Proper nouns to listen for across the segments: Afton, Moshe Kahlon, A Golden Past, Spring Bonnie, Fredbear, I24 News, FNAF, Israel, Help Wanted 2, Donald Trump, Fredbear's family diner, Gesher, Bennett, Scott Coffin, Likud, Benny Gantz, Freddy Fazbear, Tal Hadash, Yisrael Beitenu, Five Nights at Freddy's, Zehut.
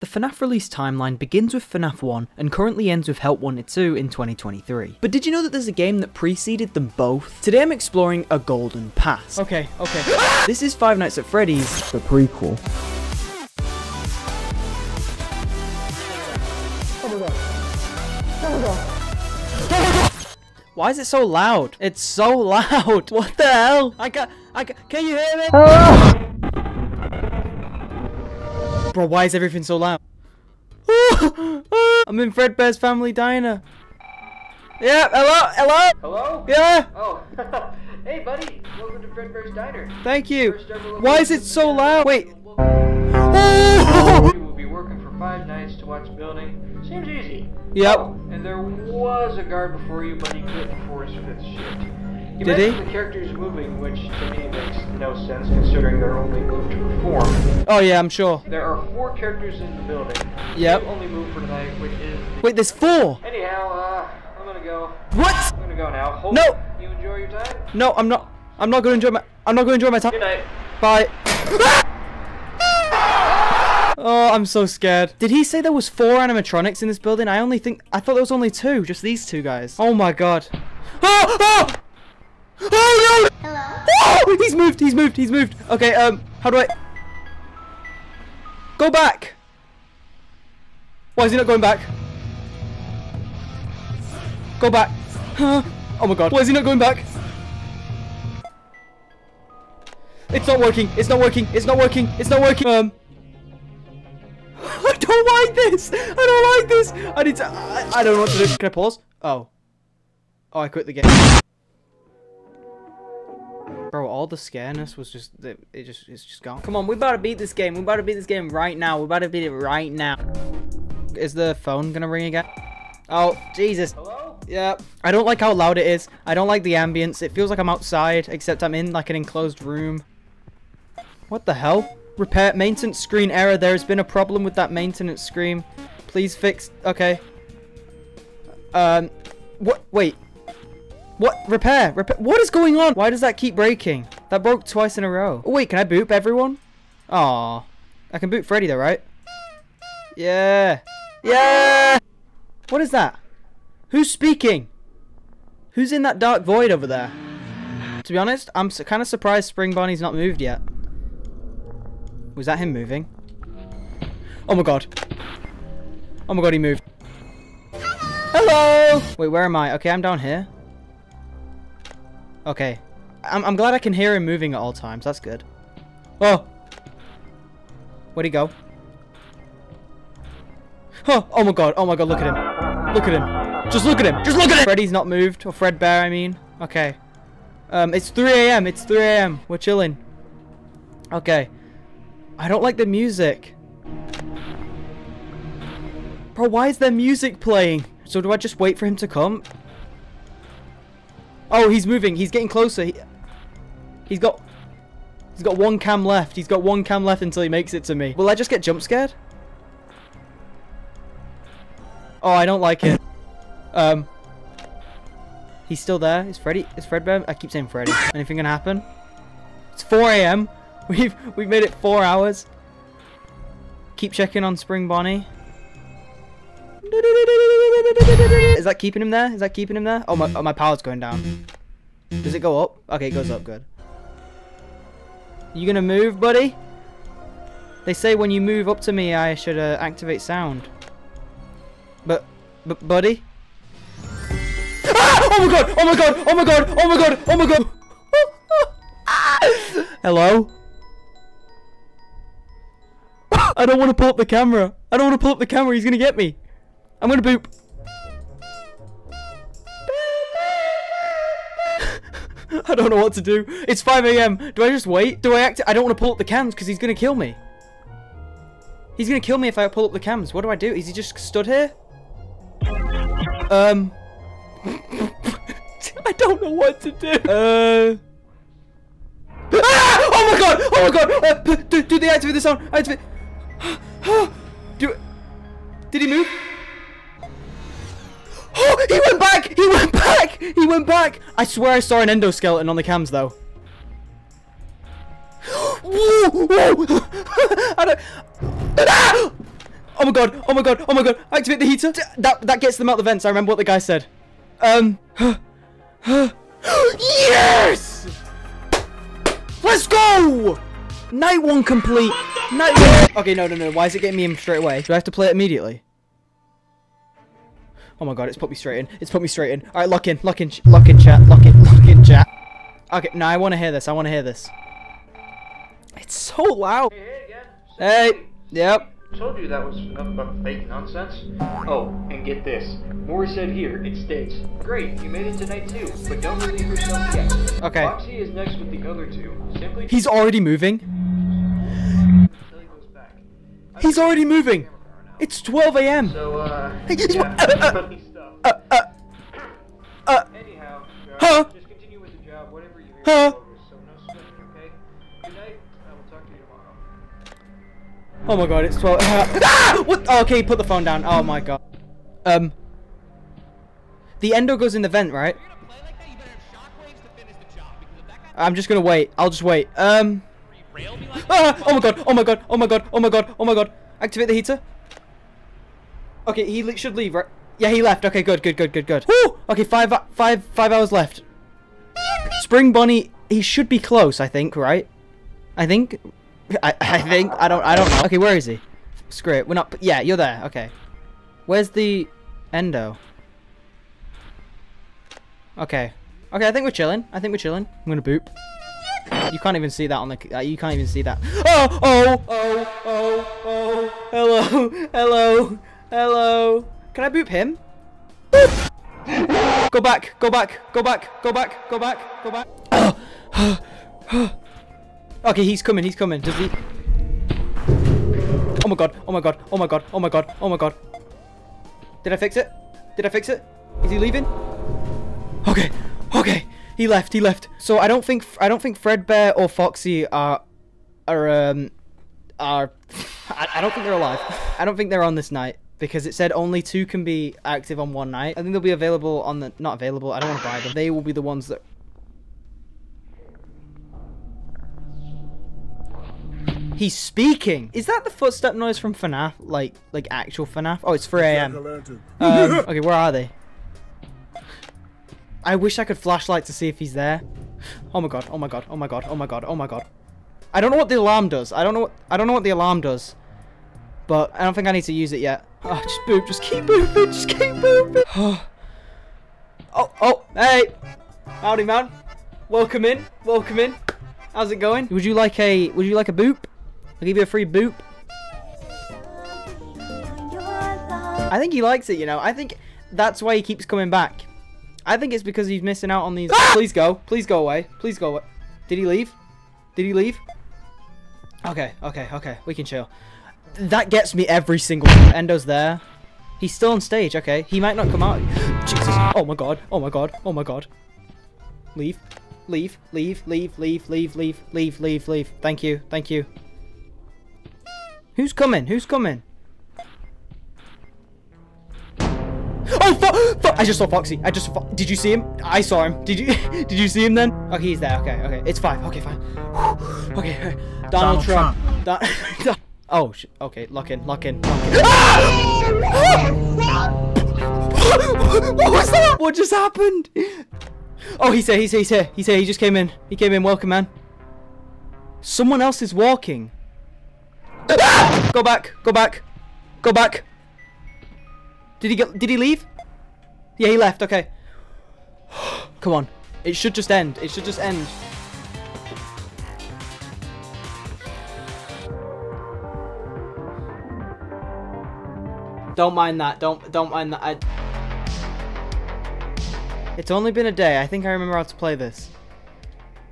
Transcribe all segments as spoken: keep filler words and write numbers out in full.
The FNAF release timeline begins with FNAF one and currently ends with Help Wanted two in twenty twenty-three. But did you know that there's a game that preceded them both? Today I'm exploring A Golden Past. Okay, okay. This is Five Nights at Freddy's, the prequel. Oh my god. Oh my god. Why is it so loud? It's so loud. What the hell? I can't, I can't, can you hear me? Ah! Bro, why is everything so loud? I'm in Fredbear's Family Diner. Yeah, hello, hello? Hello? Yeah? Oh, hey buddy, welcome to Fredbear's Diner. Thank you. Why is it so loud? Wait. You will be working for five nights to watch building. Seems easy. Yep. Oh, and there was a guard before you, but he couldn't enforce this shit. You Did he? The characters moving, which to me makes no sense considering they're only moved to perform. Oh yeah, I'm sure. There are four characters in the building. Yep. You only move for tonight, which is. Wait, there's four. Anyhow, uh, I'm gonna go. What? I'm gonna go now. Hope no. You enjoy your time. No, I'm not. I'm not gonna enjoy my. I'm not gonna enjoy my time. Good night. Bye. Oh, I'm so scared. Did he say there was four animatronics in this building? I only think- I thought there was only two. Just these two guys. Oh my god. Oh! Oh! Oh no! Hello? Oh! He's moved! He's moved! He's moved! Okay, um, how do I- Go back! Why is he not going back? Go back. Huh? Oh my god. Why is he not going back? It's not working. It's not working. It's not working. It's not working. Um... I don't like this! I don't like this! I need to- I, I don't know what to do. Can I pause? Oh. Oh, I quit the game. Bro, all the scareness was just- it, it just- it's just gone. Come on, we better beat this game. We better beat this game right now. We better beat it right now. Is the phone gonna ring again? Oh, Jesus. Hello? Yeah. I don't like how loud it is. I don't like the ambience. It feels like I'm outside, except I'm in like an enclosed room. What the hell? Repair maintenance screen error. There has been a problem with that maintenance screen. Please fix. Okay. Um. What? Wait. What? Repair. Repair. What is going on? Why does that keep breaking? That broke twice in a row. Oh, wait. Can I boop everyone? Aww. I can boop Freddy though, right? Yeah. Yeah. What is that? Who's speaking? Who's in that dark void over there? To be honest, I'm kind of surprised Spring Bonnie's not moved yet. Was that him moving? Oh my god. Oh my god, he moved. Hello! Hello! Wait, where am I? Okay, I'm down here. Okay. I'm, I'm glad I can hear him moving at all times. That's good. Oh! Where'd he go? Oh, oh my god. Oh my god, look at him. Look at him. Just look at him. Just look at him! Freddy's not moved. Or Fredbear, I mean. Okay. Um, it's three A M It's three A M We're chilling. Okay. I don't like the music. Bro, why is there music playing? So do I just wait for him to come? Oh, he's moving. He's getting closer. He, he's got... He's got one cam left. He's got one cam left until he makes it to me. Will I just get jump scared? Oh, I don't like it. Um... He's still there. Is Freddy... Is Fredbear... I keep saying Freddy. Anything gonna happen? It's four A M We've we've made it four hours. Keep checking on Spring Bonnie. Is that keeping him there? Is that keeping him there? Oh my, oh, my power's going down. Does it go up? Okay, it goes up. Good. You gonna move, buddy? They say when you move up to me, I should uh, activate sound. But, but, buddy. Ah! Oh my god! Oh my god! Oh my god! Oh my god! Oh my god! Hello. I don't want to pull up the camera. I don't want to pull up the camera. He's going to get me. I'm going to boop. I don't know what to do. It's five A M Do I just wait? Do I act? I don't want to pull up the cams because he's going to kill me. He's going to kill me if I pull up the cams. What do I do? Is he just stood here? Um. I don't know what to do. Uh. Ah! Oh my god! Oh my god! Uh, do, do they activate the sound? Activate. Do it. Did he move? Oh, he went back! He went back! He went back! I swear I saw an endoskeleton on the cams though. Whoa! Whoa! I don't... Ah! Oh my god, oh my god, oh my god. Activate the heater. That that gets them out the vents. I remember what the guy said. Um. Yes! Let's go! Night one complete. Night one. Okay, no, no, no. Why is it getting me in straight away? Do I have to play it immediately? Oh my god, it's put me straight in. It's put me straight in. All right, lock in, lock in, lock in, chat, lock in, lock in, chat. Okay, no, I want to hear this. I want to hear this. It's so loud. Hey, yep. I told you that was enough about fake nonsense. Oh, and get this. More said here, it states, great, you made it to night two, but don't believe yourself yet. Okay. Foxy is next with the other two. Simply He's already moving? He's already moving! It's twelve A M! So, uh, yeah, funny stuff. Uh, uh, uh, Anyhow, huh? Just continue with the job, whatever you hear. Huh? Oh my god, it's twelve. Ah! What? Oh, okay, put the phone down. Oh my god. Um. The endo goes in the vent, right? I'm just gonna wait. I'll just wait. Um. Ah! Oh my god. Oh my god. Oh my god. Oh my god. Oh my god. Activate the heater. Okay, he should leave, right? Yeah, he left. Okay, good, good, good, good, good. Woo! Okay, five, five, five hours left. Spring Bonnie. He should be close, I think, right? I think. I, I think I don't I don't know. Okay, where is he? Screw it. We're not. Yeah, you're there. Okay. Where's the endo? Okay. Okay, I think we're chilling. I think we're chilling. I'm gonna boop. You can't even see that on the. Uh, you can't even see that. Oh oh oh oh oh. Hello hello hello. Can I boop him? Boop. Go back. Go back. Go back. Go back. Go back. Go back. Oh. Okay, he's coming, he's coming. Does he? Oh my god, oh my god, oh my god, oh my god, oh my god. Did I fix it? Did I fix it? Is he leaving? Okay, okay. He left, he left. So I don't think I don't think Fredbear or Foxy are are um are I, I don't think they're alive. I don't think they're on this night because it said only two can be active on one night. I think they'll be available on the not available, I don't want to buy them. They will be the ones that He's speaking! Is that the footstep noise from FNAF? Like, like actual FNAF? Oh, it's three A M. Um, okay, where are they? I wish I could flashlight to see if he's there. Oh my god, oh my god, oh my god, oh my god, oh my god. I don't know what the alarm does. I don't know what, I don't know what the alarm does. But I don't think I need to use it yet. Oh, just boop, just keep booping, just keep booping. Oh, oh, hey! Howdy, man. Welcome in, welcome in. How's it going? Would you like a, would you like a boop? I'll give you a free boop. I think he likes it, you know. I think that's why he keeps coming back. I think it's because he's missing out on these. Ah! Please go. Please go away. Please go away. Did he leave? Did he leave? Okay, okay, okay. We can chill. That gets me every single time. Endo's there. He's still on stage, okay. He might not come out. Jesus. Oh my god. Oh my god. Oh my god. Leave. Leave. Leave. Leave. Leave. Leave. Leave. Leave. Leave. Leave. Thank you. Thank you. Who's coming? Who's coming? Oh fuck! Fuck! I just saw Foxy. I just saw Did you see him? I saw him. Did you? Did you see him then? Okay, he's there. Okay, okay. It's five. Okay, fine. Okay. Donald, Donald Trump. Trump. Don oh shit. Okay. Lock in. Lock in. Lock in. What was that? What just happened? Oh, he's here. He's here. He's here. He's here. He just came in. He came in. Welcome, man. Someone else is walking. Go back, go back, go back. Did he get, did he leave? Yeah, he left, okay. Come on, it should just end, it should just end. Don't mind that, don't, don't mind that. I... It's only been a day, I think I remember how to play this.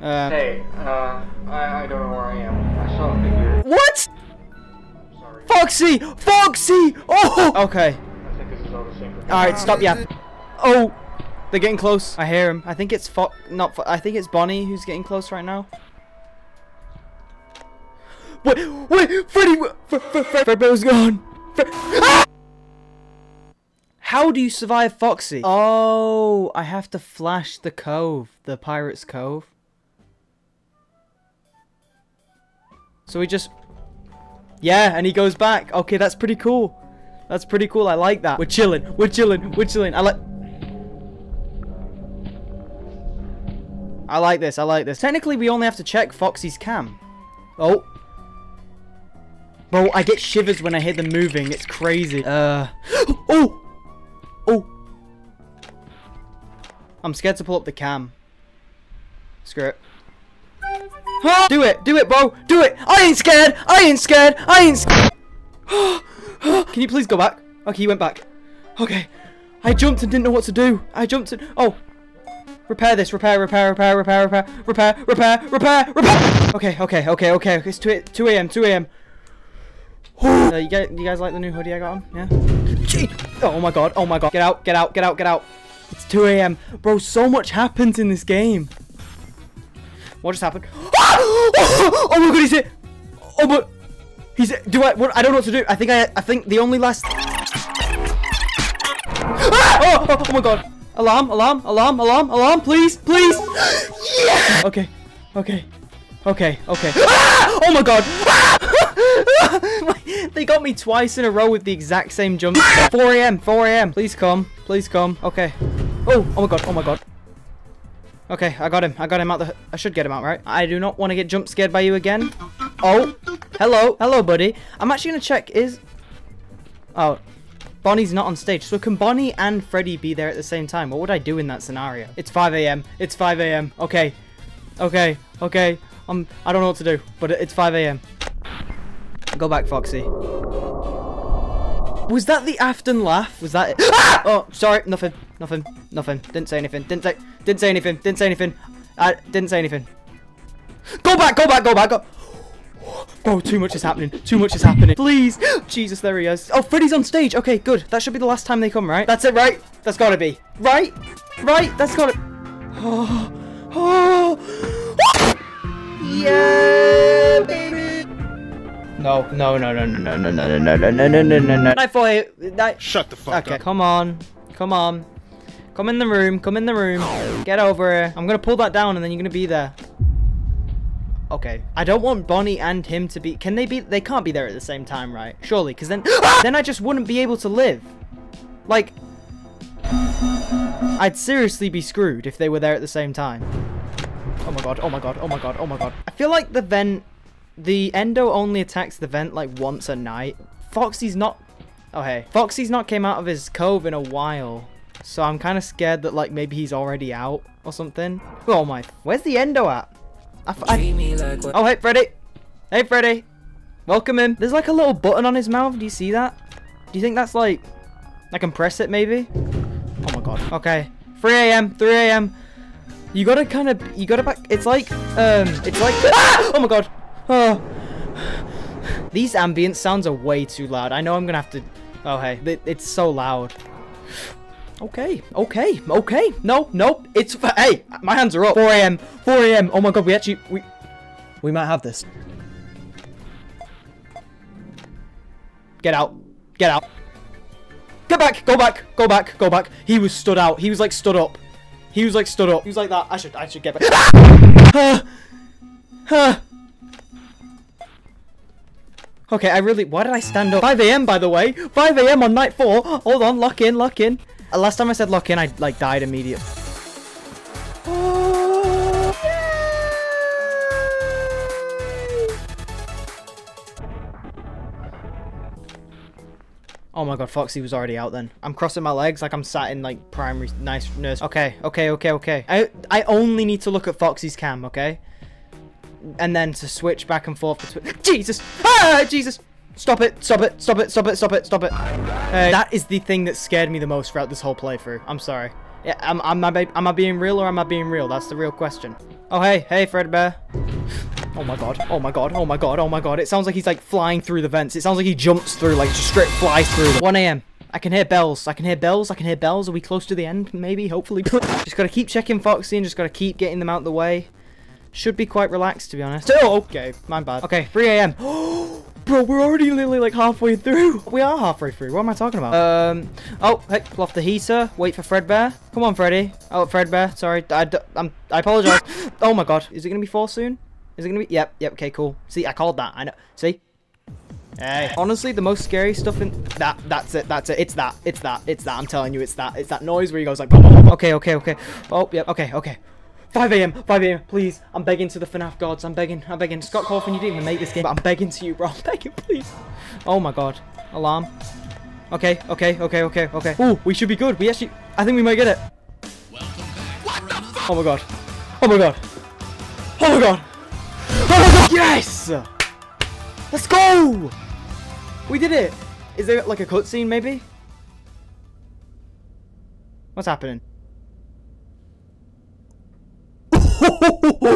Uh... Hey, uh, I, I don't know where I am. I saw a figure. What? Foxy! Foxy! Oh! Okay. I think this is all the same. Alright, stop, yeah. Oh! They're getting close. I hear him. I think it's Fo- not Fo- I think it's Bonnie who's getting close right now. Wait! Wait! Freddy! Fredbear's gone! Fred ah! How do you survive Foxy? Oh, I have to flash the cove. The Pirate's Cove. So we just- Yeah, and he goes back. Okay, that's pretty cool. That's pretty cool. I like that. We're chilling. We're chilling. We're chilling. I like... I like this. I like this. Technically, we only have to check Foxy's cam. Oh. Bro, I get shivers when I hear them moving. It's crazy. Uh. Oh! Oh! I'm scared to pull up the cam. Screw it. Ah! Do it! Do it, bro! Do it! I ain't scared! I ain't scared! I ain't scared! Can you please go back? Okay, he went back. Okay. I jumped and didn't know what to do. I jumped and... Oh! Repair this. Repair, repair, repair, repair, repair, repair, repair, repair, repair! Okay, okay, okay, okay. It's two a m, two a m. Uh, you, guys, you guys like the new hoodie I got on? Yeah? Oh my god, oh my god. Get out, get out, get out, get out. It's two a m. Bro, so much happens in this game. What just happened? Oh my god, he's here. Oh my... He's... Do I... What, I don't know what to do. I think I... I think the only last... Ah! Oh, oh, oh my god. Alarm, alarm, alarm, alarm, alarm. Please, please. Yeah! Okay, okay. Okay, okay. Ah! Oh my god! Ah! They got me twice in a row with the exact same jump. four a m, four a m. Please come, please come. Okay. Oh, oh my god, oh my god. Okay, I got him. I got him out the... I should get him out, right? I do not want to get jump scared by you again. Oh, hello. Hello, buddy. I'm actually going to check is... Oh, Bonnie's not on stage. So can Bonnie and Freddy be there at the same time? What would I do in that scenario? It's five a m. It's five a m. Okay, okay, okay. Um, I don't know what to do, but it's five a m Go back, Foxy. Was that the Afton laugh? Was that it? Ah! Oh, sorry. Nothing. Nothing. Nothing. Didn't say anything. Didn't say. Didn't say anything. Didn't say anything. I didn't say anything. Go back. Go back. Go back. Go. Oh, too much is happening. Too much is happening. Please. Jesus, there he is. Oh, Freddy's on stage. Okay, good. That should be the last time they come, right? That's it, right? That's gotta be. Right? Right? That's gotta. Oh. Oh. Oh. Yeah, baby. No, no, no, no, no, no, no, no, no, no, no, no, no, no, no. nine forty-eight. Shut the fuck up. Okay, come on, come on, come in the room, come in the room. Get over here. I'm gonna pull that down, and then you're gonna be there. Okay. I don't want Bonnie and him to be. Can they be? They can't be there at the same time, right? Surely, because then, then I just wouldn't be able to live. Like, I'd seriously be screwed if they were there at the same time. Oh my god, oh my god, oh my god, oh my god. I feel like the vent, the endo only attacks the vent like once a night. Foxy's not, oh hey. Foxy's not came out of his cove in a while. So I'm kind of scared that like maybe he's already out or something. Oh my, where's the endo at? I f I... Like oh, hey Freddy. Hey Freddy. Welcome in. There's like a little button on his mouth. Do you see that? Do you think that's like, I can press it maybe? Oh my god. Okay. three a m, three a m. You gotta kind of, you gotta back, it's like, um, it's like, ah! Oh my god. Oh. These ambient sounds are way too loud. I know I'm gonna have to, oh hey, it, it's so loud. Okay, okay, okay, no, no, it's, hey, my hands are up. four a m, four a m, oh my god, we actually, we, we might have this. Get out, get out. Get back, go back, go back, go back. He was stood out, he was like stood up. He was like stood up. He was like that. I should I should get back. Ah! Uh, uh. Okay, I really why did I stand up? five a m by the way. five a m on night four. Hold on, lock in, lock in. Uh, last time I said lock in, I like died immediately. Oh, oh my god, Foxy was already out then. I'm crossing my legs like I'm sat in like primary nice nurse. Okay, okay, okay, okay. I I only need to look at Foxy's cam, okay? And then to switch back and forth between Jesus! Ah, Jesus! Stop it! Stop it! Stop it! Stop it! Stop it! Stop it! Hey, that is the thing that scared me the most throughout this whole playthrough. I'm sorry. Yeah, am, am, I, am I being real or am I being real? That's the real question. Oh hey, hey Fredbear. Oh my god, oh my god, oh my god, oh my god. It sounds like he's like flying through the vents. It sounds like he jumps through, like just straight flies through. one a m I can hear bells. I can hear bells. I can hear bells. Are we close to the end? Maybe, hopefully. Just gotta keep checking Foxy and just gotta keep getting them out of the way. Should be quite relaxed, to be honest. Oh, okay. My bad. Okay, three a m Bro, we're already literally like halfway through. We are halfway through. What am I talking about? Um. Oh, hey, pull off the heater. Wait for Fredbear. Come on, Freddy. Oh, Fredbear. Sorry. I, d I'm, I apologize. Oh my god. Is it gonna be four soon? Is it gonna be? Yep. Yep. Okay. Cool. See, I called that. I know. See. Hey. Honestly, the most scary stuff in that, that's it, that's it. It's that, it's that, it's that. I'm telling you, it's that. It's that noise where he goes like, okay, okay, okay. Oh, yeah, okay, okay. five A M, five A M, please. I'm begging to the FNAF gods. I'm begging, I'm begging. Scott Coffin, you didn't even make this game, but I'm begging to you, bro. I'm begging, please. Oh my God. Alarm. Okay, okay, okay, okay, okay. Oh, we should be good. We actually, I think we might get it. Welcome back. What the f- Oh my God. Oh my God. Oh my God. Oh my God. Yes! Let's go! We did it. Is there like a cutscene maybe? What's happening?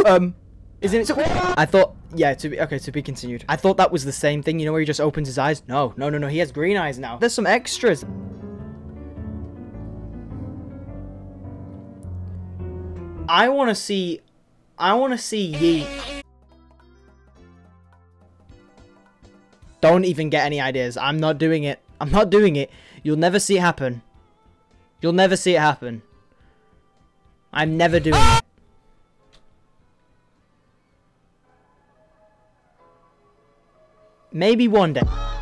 um, isn't it? So I thought, yeah, to be okay, to be continued. I thought that was the same thing, you know, where he just opens his eyes. No, no, no, no. He has green eyes now. There's some extras. I want to see, I want to see Yeet. Don't even get any ideas. I'm not doing it. I'm not doing it. You'll never see it happen. You'll never see it happen. I'm never doing it. Maybe one day.